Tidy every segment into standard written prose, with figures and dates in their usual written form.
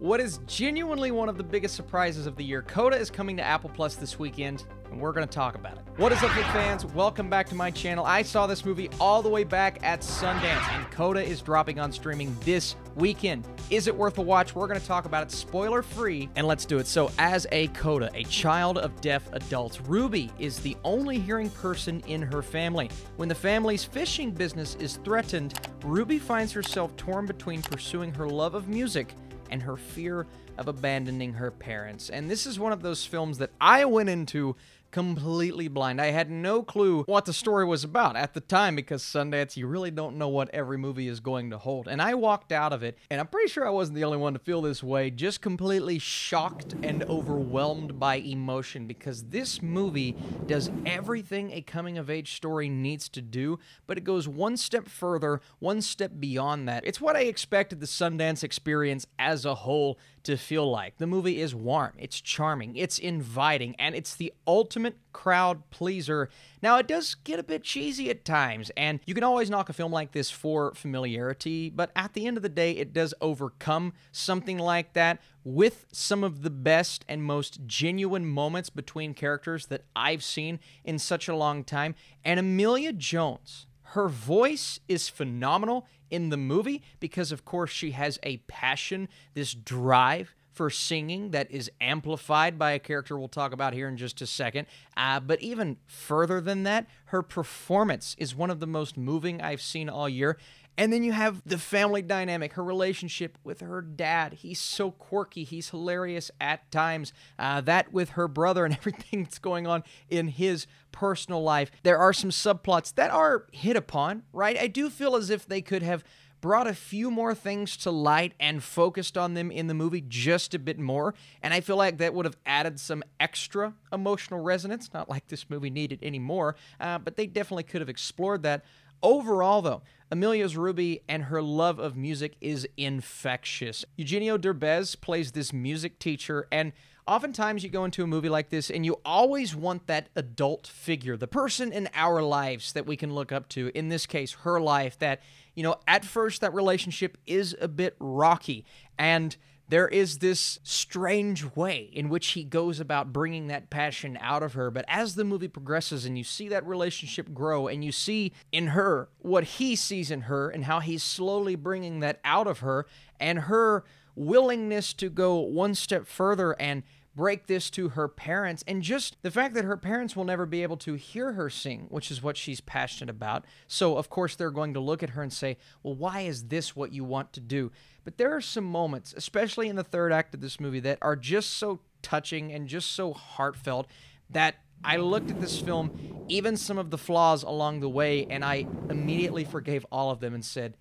what is genuinely one of the biggest surprises of the year. CODA is coming to Apple Plus this weekend, and we're going to talk about it. What is up, Geek fans? Welcome back to my channel. I saw this movie all the way back at Sundance, and CODA is dropping on streaming this weekend. Is it worth a watch? We're going to talk about it spoiler-free, and let's do it. So, as a CODA, a child of deaf adults, Ruby is the only hearing person in her family. When the family's fishing business is threatened, Ruby finds herself torn between pursuing her love of music and her fear of abandoning her parents. And this is one of those films that I went into completely blind. I had no clue what the story was about at the time, because Sundance, you really don't know what every movie is going to hold. And I walked out of it, and I'm pretty sure I wasn't the only one to feel this way, just completely shocked and overwhelmed by emotion, because this movie does everything a coming-of-age story needs to do, but it goes one step further, one step beyond that. It's what I expected the Sundance experience as a whole to feel like. The movie is warm, it's charming, it's inviting, and it's the ultimate crowd pleaser. Now, it does get a bit cheesy at times, and you can always knock a film like this for familiarity, but at the end of the day, it does overcome something like that with some of the best and most genuine moments between characters that I've seen in such a long time. And Emilia Jones, her voice is phenomenal in the movie because, of course, she has a passion, this drive for singing that is amplified by a character we'll talk about here in just a second. But even further than that, her performance is one of the most moving I've seen all year. And then you have the family dynamic, her relationship with her dad. He's so quirky. He's hilarious at times. That with her brother and everything that's going on in his personal life. There are some subplots that are hit upon, right? I do feel as if they could have brought a few more things to light and focused on them in the movie just a bit more. And I feel like that would have added some extra emotional resonance. Not like this movie needed any more, but they definitely could have explored that. Overall, though, Emilia's Ruby and her love of music is infectious. Eugenio Derbez plays this music teacher, and oftentimes you go into a movie like this and you always want that adult figure, the person in our lives that we can look up to, in this case, her life, that, you know, at first that relationship is a bit rocky, and there is this strange way in which he goes about bringing that passion out of her. But as the movie progresses and you see that relationship grow and you see in her what he sees in her and how he's slowly bringing that out of her, and her willingness to go one step further and break this to her parents, and just the fact that her parents will never be able to hear her sing, which is what she's passionate about. So, of course, they're going to look at her and say, well, why is this what you want to do? But there are some moments, especially in the third act of this movie, that are just so touching and just so heartfelt that I looked at this film, even some of the flaws along the way, and I immediately forgave all of them and said,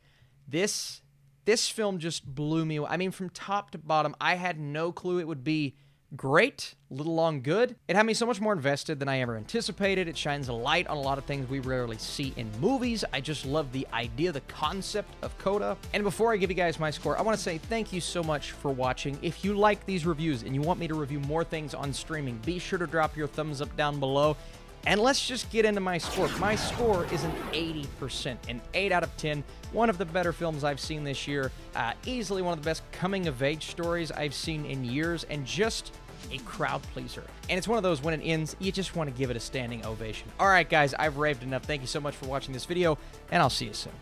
this film just blew me away. I mean, from top to bottom, I had no clue it would be great, little long good. It had me so much more invested than I ever anticipated. It shines a light on a lot of things we rarely see in movies. I just love the idea, the concept of CODA. And before I give you guys my score, I want to say thank you so much for watching. If you like these reviews and you want me to review more things on streaming, be sure to drop your thumbs up down below. And let's just get into my score. My score is an 80%, an 8 out of 10. One of the better films I've seen this year. Easily one of the best coming-of-age stories I've seen in years, and just a crowd pleaser. And it's one of those, when it ends, you just want to give it a standing ovation. All right, guys, I've raved enough. Thank you so much for watching this video, and I'll see you soon.